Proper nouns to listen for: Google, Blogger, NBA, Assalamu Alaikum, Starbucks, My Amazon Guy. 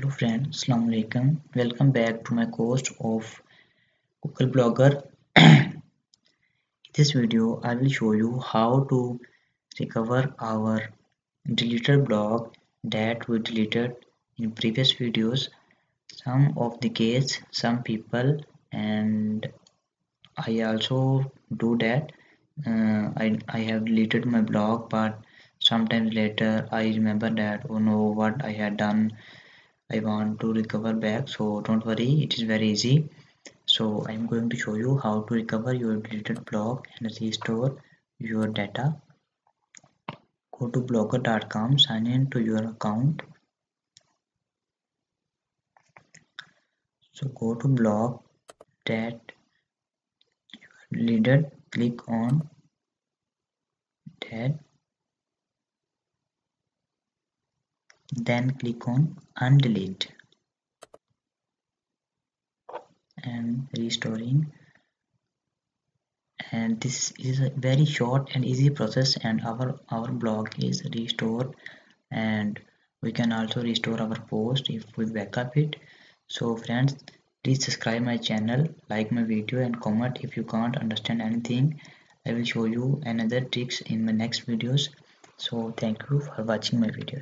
Hello friends, Assalamu Alaikum. Welcome back to my course of Google Blogger. In this video I will show you how to recover our deleted blog that we deleted in previous videos. Some of the case, some people, and I also do that. I have deleted my blog, but sometimes later I remember that, oh no, what I had done, I want to recover back. So don't worry, it is very easy. So I'm going to show you how to recover your deleted blog and restore your data. Go to blogger.com, sign in to your account. So go to blog that you deleted, click on that. Then click on undelete and restoring, and this is a very short and easy process, and our blog is restored, and we can also restore our post if we backup it. So friends, please subscribe my channel, like my video, and comment if you can't understand anything. I will show you another tricks in my next videos. So thank you for watching my videos.